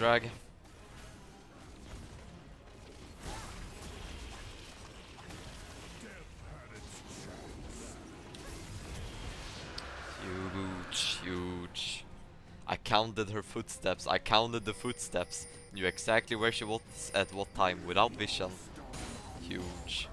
drag. Huge. I counted her footsteps. I counted the footsteps. Knew exactly where she was at what time without vision. Huge.